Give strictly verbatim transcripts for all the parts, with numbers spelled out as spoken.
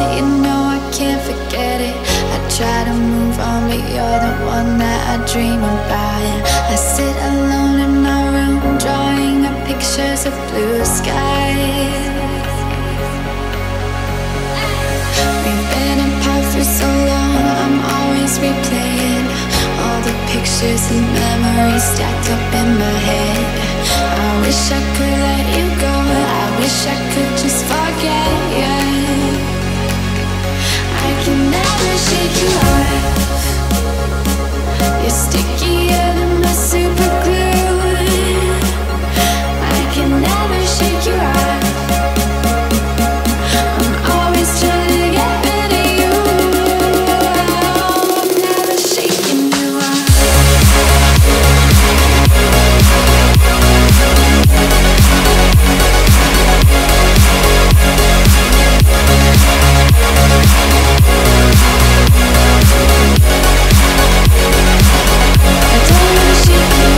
it, you know I can't forget it. I try to move on, but you're the one that I dream about. I sit alone in my room, drawing up pictures of blue skies. We've been apart for so long, I'm always replaying all the pictures and memories stacked up in my head. I wish I could let you go, I wish I could just forget, yeah. I can never shake you off, you're stickier than my super glue. I can never shake you off, I'm always trying to get rid of you. I'm never shaking you off. I don't wanna shake you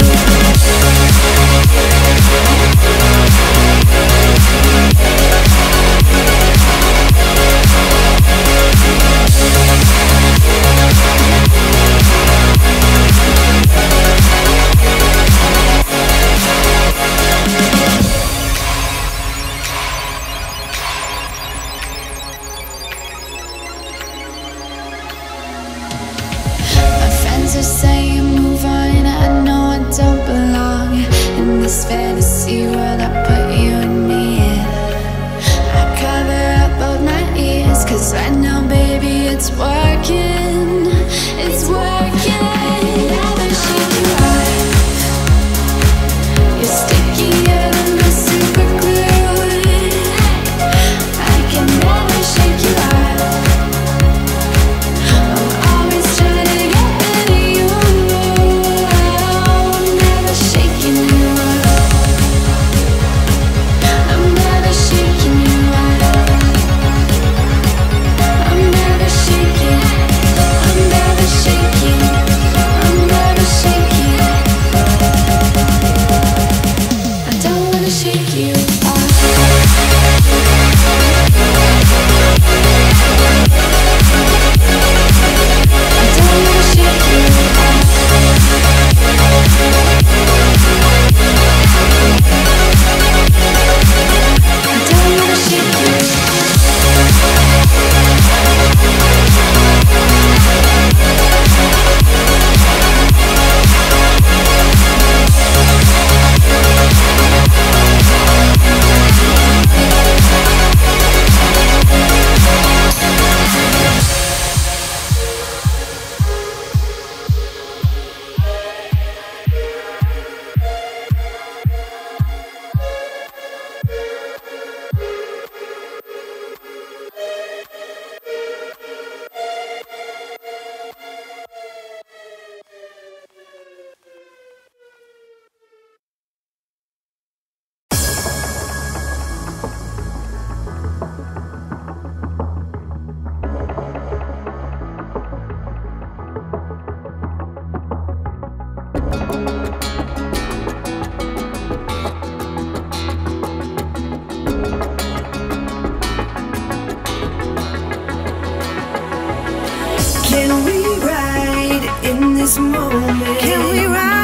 Can we ride in this moment? Can we ride?